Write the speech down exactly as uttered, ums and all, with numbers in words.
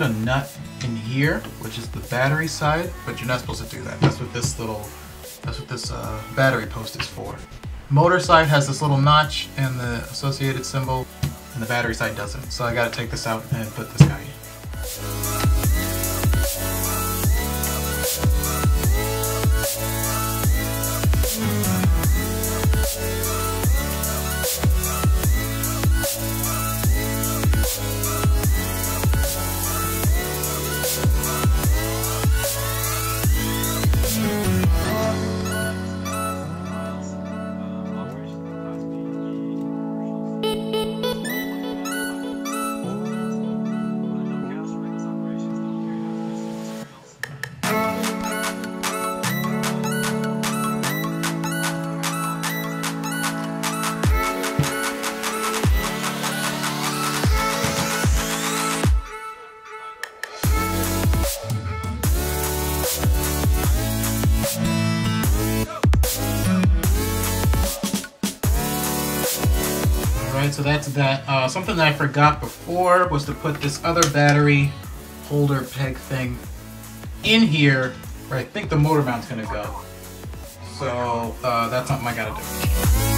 put a nut in here, which is the battery side, but you're not supposed to do that. That's what this little, that's what this uh, battery post is for. Motor side has this little notch and the associated symbol, and the battery side doesn't. So I gotta take this out and put this guy in. So that's that. Uh, something that I forgot before was to put this other battery holder peg thing in here where I think the motor mount's gonna go. So uh, that's something I gotta do.